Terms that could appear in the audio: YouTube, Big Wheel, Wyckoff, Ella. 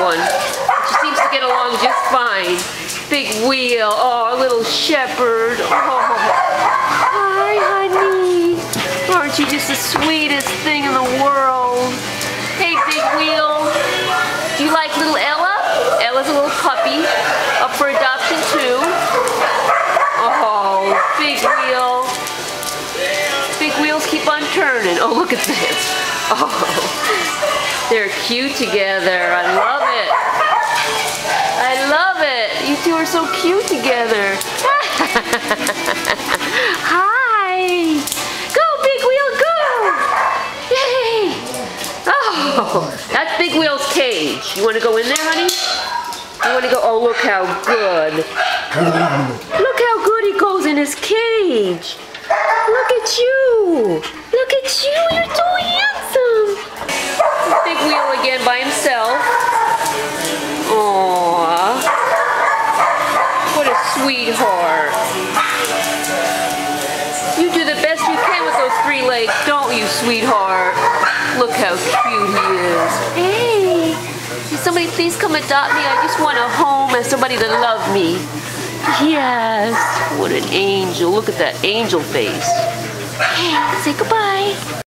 one. She seems to get along just fine. Big Wheel, oh, little shepherd. Oh. Hi, honey. Aren't you just the sweetest thing in the world? Hey, Big Wheel. Do you like little Ella? Ella's a little puppy up for adoption, too. Oh, Big Wheel. Big Wheels keep on turning. Oh, look at this. Oh, they're cute together. I love it. I love it. You two are so cute together. Hi. Go, Big Wheel, go. Yay. Oh, that's Big Wheel's cage. You want to go in there, honey? You want to go? Oh, look how good. Look how good he goes in his cage. Look at you. Look at you. You're so handsome. Big Wheel again by himself. Aww. What a sweetheart. You do the best you can with those three legs, don't you, sweetheart? Look how cute he is. Hey. Can somebody please come adopt me? I just want a home and somebody to love me. Yes. What an angel. Look at that angel face. Hey, say goodbye.